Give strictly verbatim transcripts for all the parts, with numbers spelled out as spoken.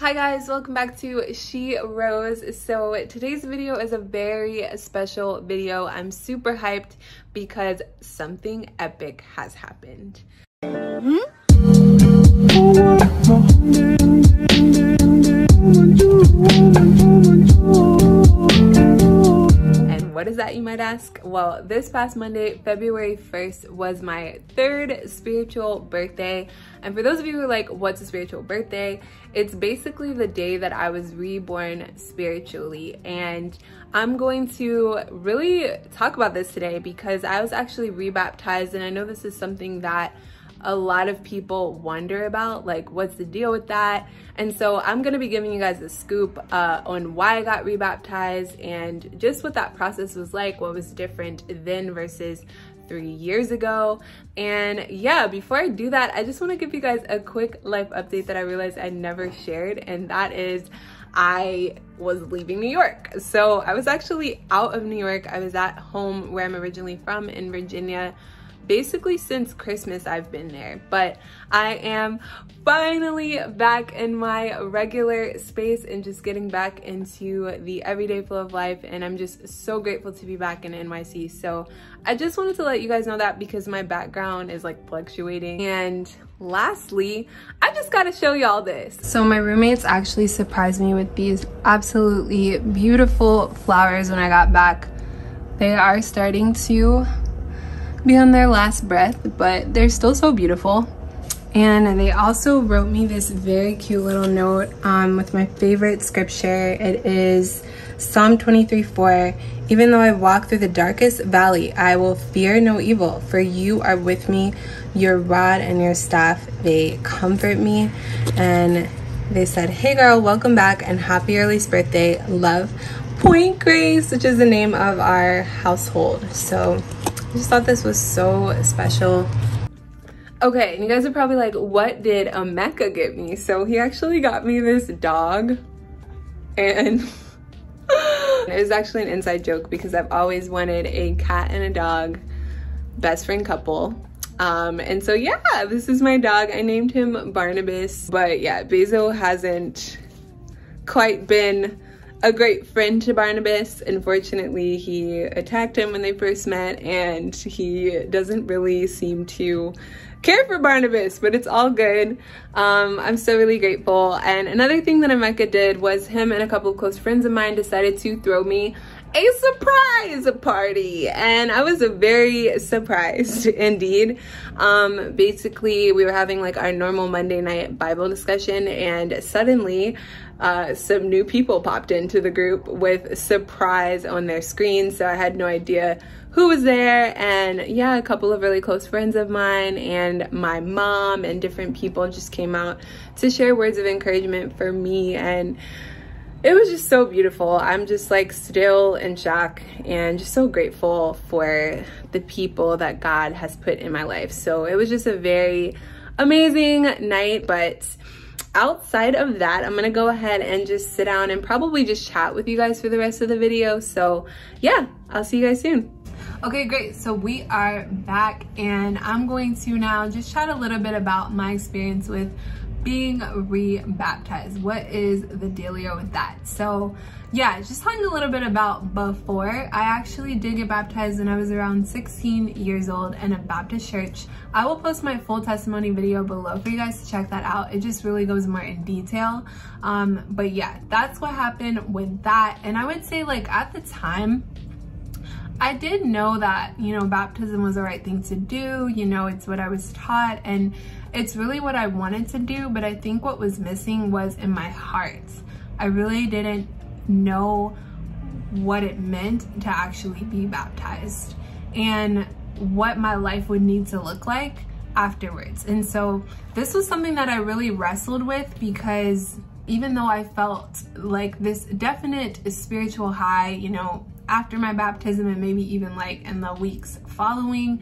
Hi guys, welcome back to She Rose. So today's video is a very special video. I'm super hyped because something epic has happened. Hmm? And what is that, you might ask? Well, this past Monday, February first, was my third spiritual birthday. And for those of you who are like, what's a spiritual birthday? It's basically the day that I was reborn spiritually, and I'm going to really talk about this today because I was actually rebaptized, and I know this is something that a lot of people wonder about, like what's the deal with that? And so I'm gonna be giving you guys a scoop uh, on why I got rebaptized and just what that process was like, what was different then versus three years ago. And yeah, before I do that, I just want to give you guys a quick life update that I realized I never shared, and that is I was leaving New York. So I was actually out of New York. I was at home where I'm originally from in Virginia. Basically since Christmas I've been there, but I am finally back in my regular space and just getting back into the everyday flow of life, and I'm just so grateful to be back in N Y C. So I just wanted to let you guys know that because my background is like fluctuating. And lastly, I just gotta show y'all this. So my roommates actually surprised me with these absolutely beautiful flowers when I got back. They are starting to be on their last breath, but they're still so beautiful. And they also wrote me this very cute little note um, with my favorite scripture. It is Psalm twenty-three four. Even though I walk through the darkest valley, I will fear no evil, for you are with me. Your rod and your staff, they comfort me. And they said, hey girl, welcome back and happy earliest birthday. Love, Point Grace, which is the name of our household. So I just thought this was so special. Okay, and you guys are probably like, what did Emeka get me? So he actually got me this dog, and it was actually an inside joke because I've always wanted a cat and a dog, best friend couple. Um, and so yeah, this is my dog. I named him Barnabas, but yeah, Basil hasn't quite been a great friend to Barnabas. Unfortunately, he attacked him when they first met, and he doesn't really seem to care for Barnabas, but it's all good. Um, I'm so really grateful. And another thing that Emeka did was him and a couple of close friends of mine decided to throw me a surprise party, and I was very surprised indeed. Um, basically, we were having like our normal Monday night Bible discussion, and suddenly uh, some new people popped into the group with surprise on their screen, so I had no idea who was there. And yeah, a couple of really close friends of mine and my mom and different people just came out to share words of encouragement for me, and it was just so beautiful. I'm just like still in shock and just so grateful for the people that God has put in my life. So it was just a very amazing night. But outside of that, I'm gonna go ahead and just sit down and probably just chat with you guys for the rest of the video. So yeah, I'll see you guys soon. Okay, great. So we are back, and I'm going to now just chat a little bit about my experience with being re-baptized. What is the dealio with that? So yeah, just talking a little bit about before. I actually did get baptized when I was around sixteen years old in a Baptist church. I will post my full testimony video below for you guys to check that out. It just really goes more in detail. Um, but yeah, that's what happened with that. And I would say like at the time, I did know that, you know, baptism was the right thing to do. You know, it's what I was taught, and it's really what I wanted to do, but I think what was missing was in my heart. I really didn't know what it meant to actually be baptized and what my life would need to look like afterwards. And so this was something that I really wrestled with, because even though I felt like this definite spiritual high, you know, after my baptism and maybe even like in the weeks following,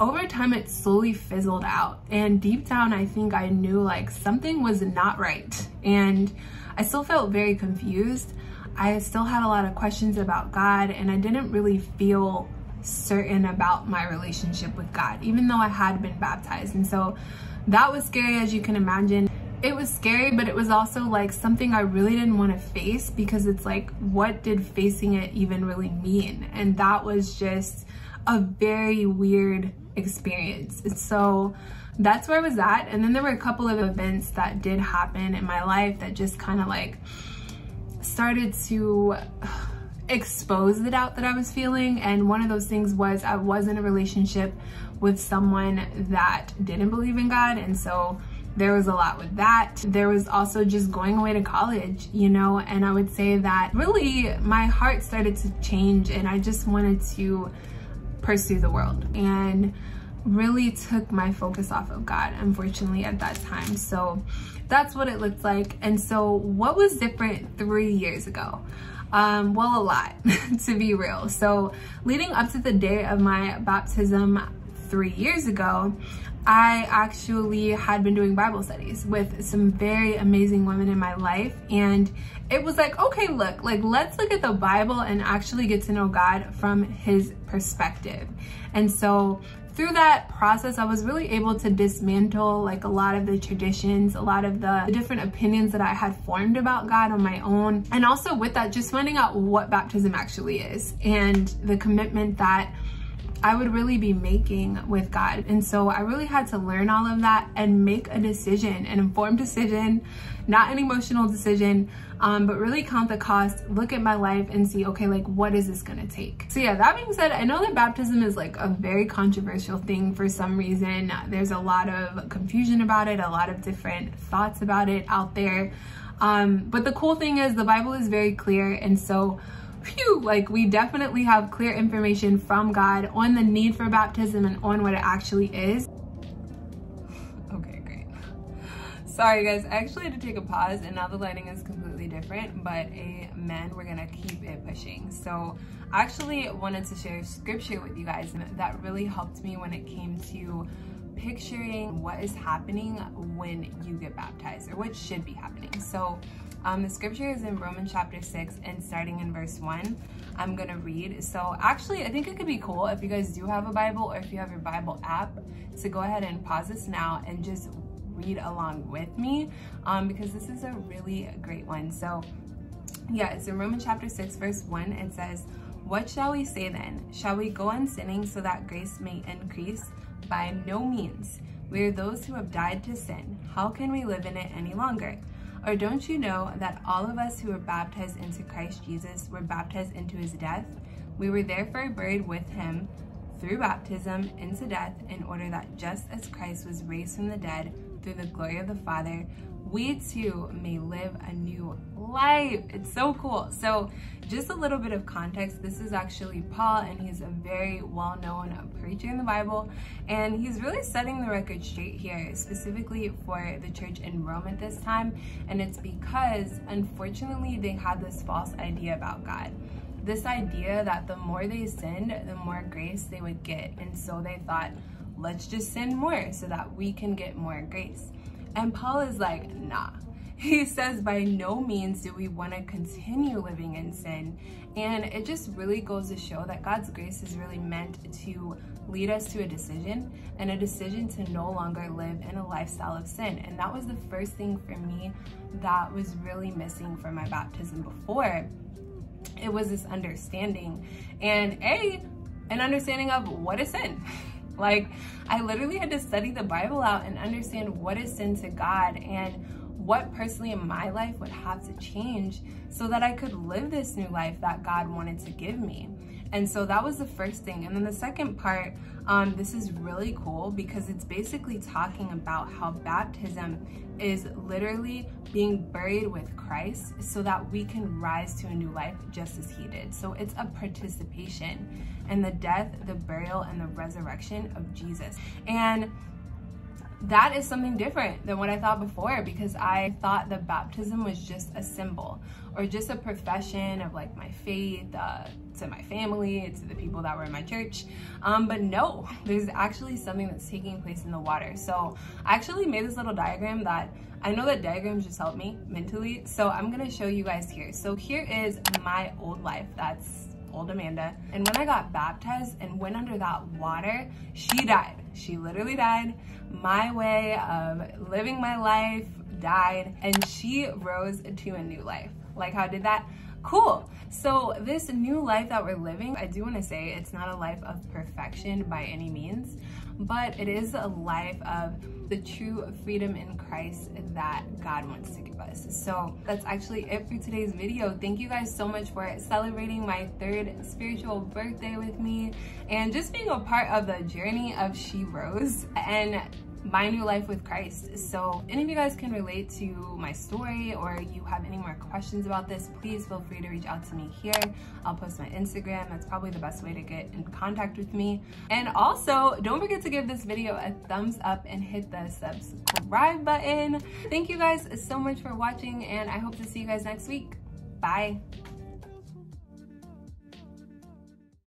over time it slowly fizzled out. And deep down, I think I knew like something was not right. And I still felt very confused. I still had a lot of questions about God, and I didn't really feel certain about my relationship with God, even though I had been baptized. And so that was scary, as you can imagine. It was scary, but it was also like something I really didn't want to face, because it's like, what did facing it even really mean? And that was just a very weird experience. And so that's where I was at. And then there were a couple of events that did happen in my life that just kind of like started to expose the doubt that I was feeling. And one of those things was I was in a relationship with someone that didn't believe in God. And so there was a lot with that. There was also just going away to college, you know, and I would say that really my heart started to change and I just wanted to pursue the world and really took my focus off of God, unfortunately, at that time. So that's what it looked like. And so what was different three years ago? Um, well, a lot, to be real. So leading up to the day of my baptism three years ago, I actually had been doing Bible studies with some very amazing women in my life. And it was like, okay, look, like let's look at the Bible and actually get to know God from his perspective. And so through that process, I was really able to dismantle like a lot of the traditions, a lot of the different opinions that I had formed about God on my own. And also with that, just finding out what baptism actually is and the commitment that I would really be making with God. And so I really had to learn all of that and make a decision, an informed decision, not an emotional decision, um, but really count the cost, look at my life and see, okay, like what is this gonna take? So yeah, that being said, I know that baptism is like a very controversial thing for some reason. There's a lot of confusion about it, a lot of different thoughts about it out there. Um, but the cool thing is the Bible is very clear, and so phew, like we definitely have clear information from God on the need for baptism and on what it actually is. Okay, great. Sorry guys, I actually had to take a pause and now the lighting is completely different, but amen, we're gonna keep it pushing. So I actually wanted to share scripture with you guys that really helped me when it came to picturing what is happening when you get baptized or what should be happening. So Um, the scripture is in Romans chapter six and starting in verse one, I'm going to read. So actually, I think it could be cool if you guys do have a Bible or if you have your Bible app to so go ahead and pause this now and just read along with me, um, because this is a really great one. So yeah, it's in Romans chapter six, verse one. It says, "What shall we say then? Shall we go on sinning so that grace may increase? By no means. We are those who have died to sin. How can we live in it any longer? Or don't you know that all of us who were baptized into Christ Jesus were baptized into his death? We were therefore buried with him through baptism into death, in order that just as Christ was raised from the dead through the glory of the Father, we too may live a new life." It's so cool. So just a little bit of context, this is actually Paul, and he's a very well-known preacher in the Bible, and he's really setting the record straight here, specifically for the church in Rome at this time. And it's because unfortunately they had this false idea about God, this idea that the more they sinned, the more grace they would get. And so they thought, let's just sin more so that we can get more grace. And Paul is like, nah. He says, by no means do we want to continue living in sin. And it just really goes to show that God's grace is really meant to lead us to a decision, and a decision to no longer live in a lifestyle of sin. And that was the first thing for me that was really missing from my baptism before. It was this understanding, and a, an understanding of what is sin. Like, I literally had to study the Bible out and understand what is sin to God and what personally in my life would have to change so that I could live this new life that God wanted to give me. And so that was the first thing. And then the second part, um, this is really cool because it's basically talking about how baptism is literally being buried with Christ so that we can rise to a new life just as he did. So it's a participation in the death, the burial, and the resurrection of Jesus. And that is something different than what I thought before, because I thought that baptism was just a symbol or just a profession of like my faith uh, to my family, to the people that were in my church. Um, but no, there's actually something that's taking place in the water. So I actually made this little diagram that I know that diagrams just help me mentally. So I'm going to show you guys here. So here is my old life. That's old Amanda. And when I got baptized and went under that water, she died. She literally died. My way of living my life, died and she rose to a new life. Like, how did that? Cool. So this new life that we're living, I do want to say it's not a life of perfection by any means, but it is a life of the true freedom in Christ that God wants to give us. So that's actually it for today's video. Thank you guys so much for celebrating my third spiritual birthday with me and just being a part of the journey of She Rose and my new life with Christ. So any of you guys can relate to my story or you have any more questions about this, please feel free to reach out to me here. I'll post my Instagram. That's probably the best way to get in contact with me. And also don't forget to give this video a thumbs up and hit the subscribe button. Thank you guys so much for watching and I hope to see you guys next week. Bye.